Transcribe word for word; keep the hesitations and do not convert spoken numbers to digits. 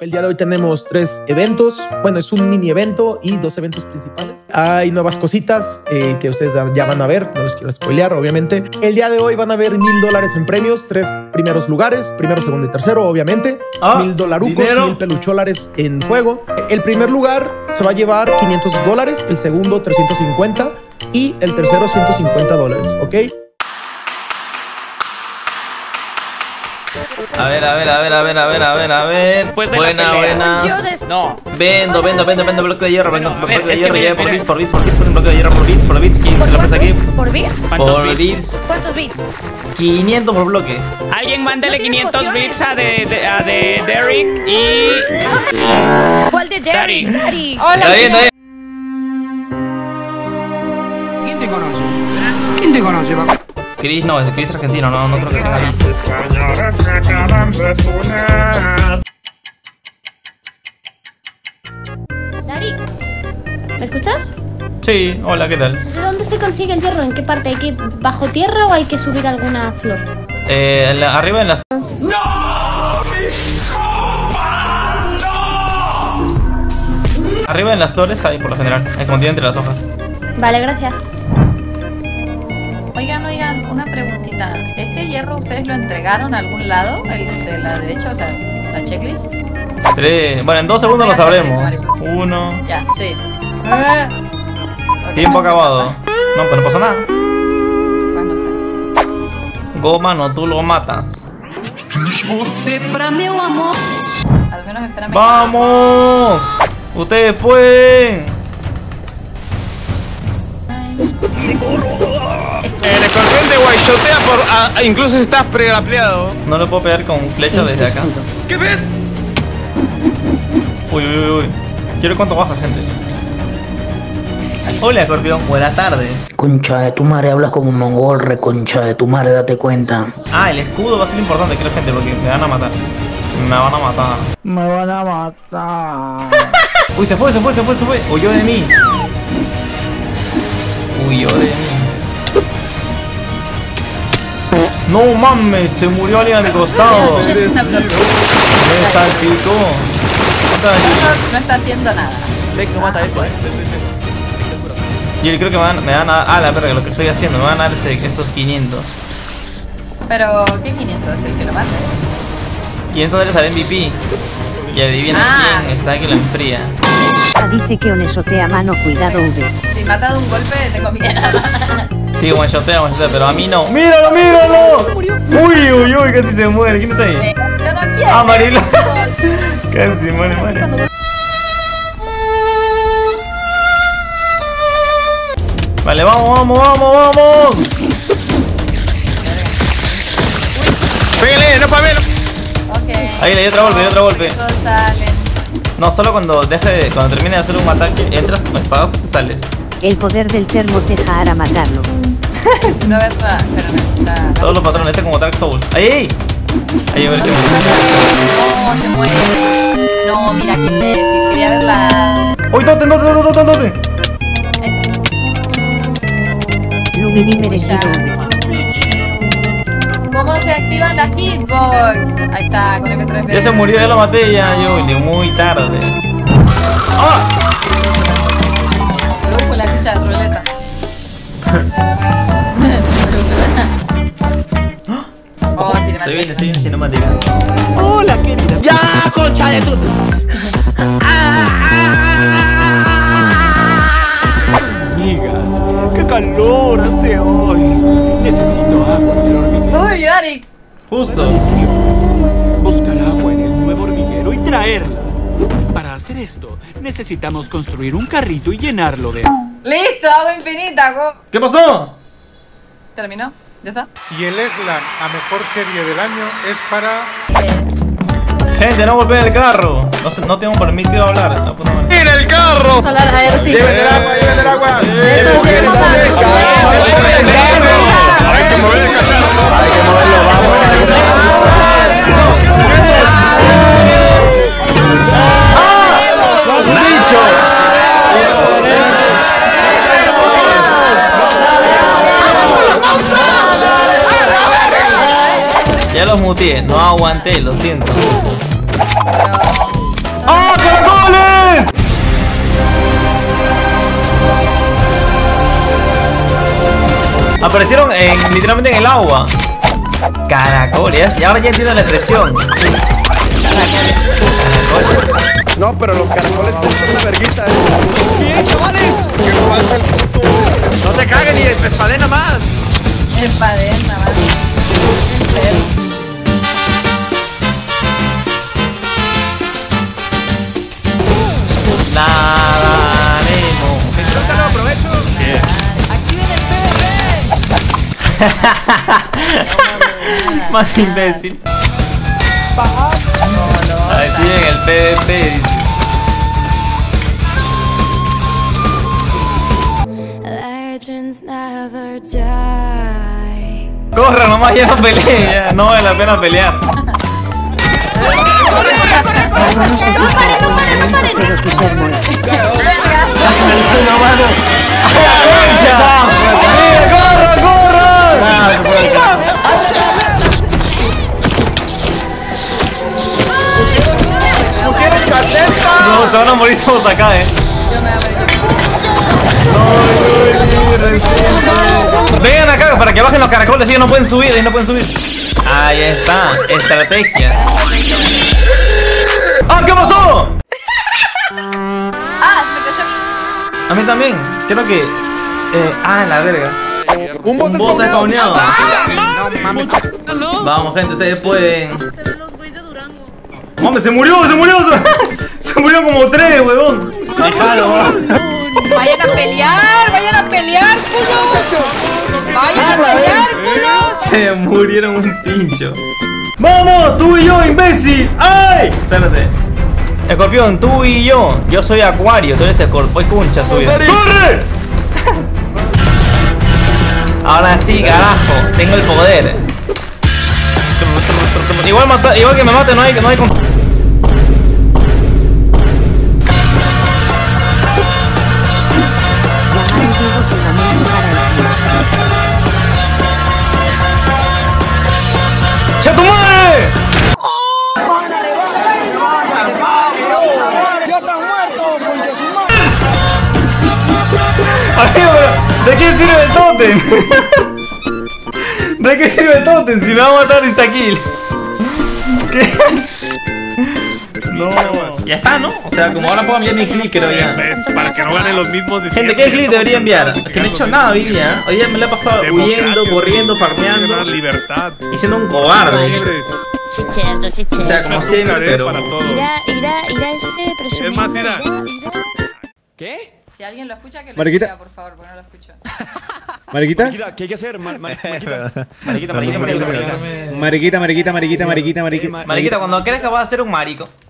El día de hoy tenemos tres eventos. Bueno, es un mini evento y dos eventos principales. Hay nuevas cositas eh, que ustedes ya van a ver. No les quiero spoilear, obviamente. El día de hoy van a ver mil dólares en premios. Tres primeros lugares. Primero, segundo y tercero, obviamente. Ah, mil dolarucos, mil pelucholares en juego. El primer lugar se va a llevar quinientos dólares. El segundo, trescientos cincuenta. Y el tercero, ciento cincuenta dólares. ¿Ok? A ver, a ver, a ver, a ver, a ver, a ver, a ver. Buena, buenas. No. Vendo, vendo, vendo, vendo bloque de hierro, vendo bloque de hierro, ya por bits, por bits, por bits, por un bloque de hierro, por bits, por bits, ¿quién se lo presta aquí? ¿Por bits? Por bits. ¿Cuántos bits? quinientos por bloque. Alguien mándale quinientos bits a de a de Daarick y ¿cuál de Daarick? Daarick. Hola. Está bien, está bien. ¿Quién te conoce? ¿Quién te conoce, papá? Cris no, es Cris argentino, no, no creo que tenga nada. Darín, ¿me escuchas? Sí, hola, ¿qué tal? ¿De dónde se consigue el hierro? ¿En qué parte? ¿Hay que ir bajo tierra o hay que subir alguna flor? Eh, en la, arriba en la... ¡No! ¡Mi copa! ¡No! Arriba en las flores hay, por lo general, escondido entre las hojas. Vale, gracias. Oigan, oigan, una preguntita. ¿Este hierro ustedes lo entregaron a algún lado? ¿El de la derecha? O sea, la checklist. Tres. Bueno, en dos segundos lo sabremos. Uno. Ya, sí. Okay. Tiempo acabado. No, pero no pasa nada. Pues no sé. Goma, no, tú lo matas. Al menos espérame. ¡Vamos! ¡Ustedes pueden! El escorpión te guayotea por... A, a, incluso estás pregrapleado. No lo puedo pegar con flecha desde acá. ¿Qué ves? Uy, uy, uy. Quiero cuánto baja, gente. Hola, escorpión. Buenas tardes. Concha de tu madre, hablas como un mongol, reconcha de tu madre, date cuenta. Ah, el escudo va a ser importante, creo, gente, porque me van a matar. Me van a matar. Me van a matar. Uy, se fue, se fue, se fue, se fue. Huyó de mí. Huyó de mí. No mames, se murió alguien a mi costado. Me salpicó. No está haciendo nada. Ve que no mata esto, eh. Y él creo que me van, me van a... Ah, la verga, lo que estoy haciendo. Me van a dar esos quinientos. Pero, ¿qué quinientos? ¿Es el que lo mata? quinientos dólares al M V P. Y adivina quién está que lo enfría. Dice que onesotea mano, cuidado, V. Si me ha dado un golpe, tengo miedo. Sí, guanchotea, guanchotea, pero a mí no. ¡Míralo, míralo! Uy, uy, uy, casi se muere. ¿Quién está ahí? Yo no quiero. Ah, Marilo. Casi muere, muere. Vale, vamos, vamos, vamos, vamos. Pégale, no pamelo. Ok. Ahí le dio otro golpe, le dio otro golpe. No, solo cuando deje, cuando termine de hacer un ataque, entras, espadas, sales. El poder del termo te hará matarlo. No, verdad, pero no está. Todos los patrones, este como Dark Souls. ¡Ay! Ahí a ver si me... No, se muere. No, mira, que quería verla. ¡Uy, tonte, no, no, no, tonte! Lumini merecido. ¿Cómo se activan las hitbox? Ahí está, con el que trae. Ya se murió, ya lo maté, ya yo, muy tarde. ¡Ah! La ficha de ruleta. Oh, se viene, se viene cinemática. Hola, ¿qué tiras? ¡Ya, concha de tu! Amigas, qué calor hace hoy. Necesito agua en el hormiguero. Uy, Ari. Justo. Buscar agua en el nuevo hormiguero y traerla. Para hacer esto, necesitamos construir un carrito y llenarlo de... ¡Listo! ¡Agua infinita! Go. ¿Qué pasó? ¿Terminó? ¿Ya está? Y el Eslan a mejor serie del año es para... Es. Gente, no golpeen el carro. No, se, no tengo permitido hablar. No, pues, no. ¡Mira el carro! Sí. ¡Lléven el agua! ¡Lléven el agua! ¡Eso! ¡Lléven el carro! ¡Lléven el carro! ¡Hay que mover el cacharro! ¡Hay que moverlo! ¡Vamos! Ya los muteé, no aguanté, lo siento. aparecieron en, literalmente en el agua. Caracoles. Y ahora ya entiendo la expresión. Caracoles. No, pero los caracoles son una verguita. Bien, chavales. ¿Qué pasa el puto? No te cagues ni despadena más. Despadena más. Nadaremos. Disfruta, lo aprovecho. Yeah. Aquí viene el P V P. Más imbécil. Ahí tienen el P V P. Corra nomás, ya no peleé. No vale la pena pelear. No, se van a morir todos acá, eh. Vengan acá para que bajen los caracoles, ellos no pueden subir, ellos no pueden subir. Ahí está, estrategia. ¡Ah, qué pasó! Ah, se me cayó. A mí también, creo que... Eh, ah, la verga. Un boss, Un boss escauneado. No, vamos, gente, ustedes pueden... ¡Hombre, se murió, se murió! Se, se murió como tres, huevón. Déjalo. Vayan a pelear, vayan a pelear, culo. Vayan a pelear, culo. Se murieron un pincho. ¡Vamos! ¡Tú y yo, imbécil! ¡Ay! Espérate. Escorpión, tú y yo. Yo soy Acuario, tú eres Escorpión. Cuncha soy yo. ¡Corre! Ahora sí, carajo. Tengo el poder. Igual, mata, igual que me mate, no hay... No hay con... ¡Che tu madre! ¡Ya estás muerto, concha su madre! ¿De qué sirve el tótem? ¿De qué sirve el tótem? Si me va a matar insta-kill. ¿Qué? No, ya está, ¿no? O sea, como ahora puedo enviar mi click, creo ya. Para que no ganen los mismos de siempre. Gente, ¿qué click debería enviar? Que no he hecho nada hoy día. Hoy día me lo he pasado huyendo, corriendo, farmeando. Libertad. Y siendo un cobarde. Chicherto, chicherto. O sea, como siempre, pero... Irá, irá, irá este presumido. Es más, irá. ¿Qué? Si alguien lo escucha, que lo escucha, por favor, porque no lo escucho. ¿Mariquita? ¿Qué hay que hacer? Mariquita, mariquita, mariquita, mariquita, mariquita, mariquita, mariquita, mariquita, mariquita. Mariquita, cuando crees que vas a ser un marico.